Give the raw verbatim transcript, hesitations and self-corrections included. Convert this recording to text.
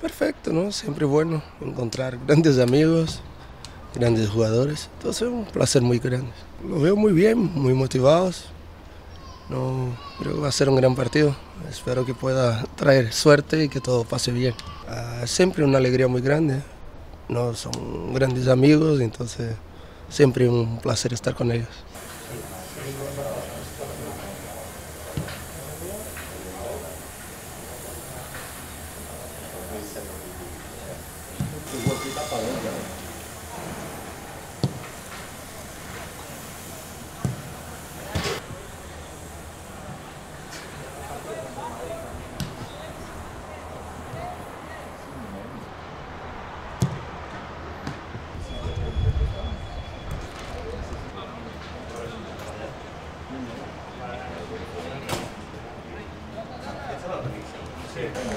Perfecto, ¿no? Siempre es bueno encontrar grandes amigos, grandes jugadores. Entonces es un placer muy grande. Los veo muy bien, muy motivados. No, creo que va a ser un gran partido. Espero que pueda traer suerte y que todo pase bien. Uh, siempre una alegría muy grande. No, son grandes amigos, entonces siempre un placer estar con ellos. Sí.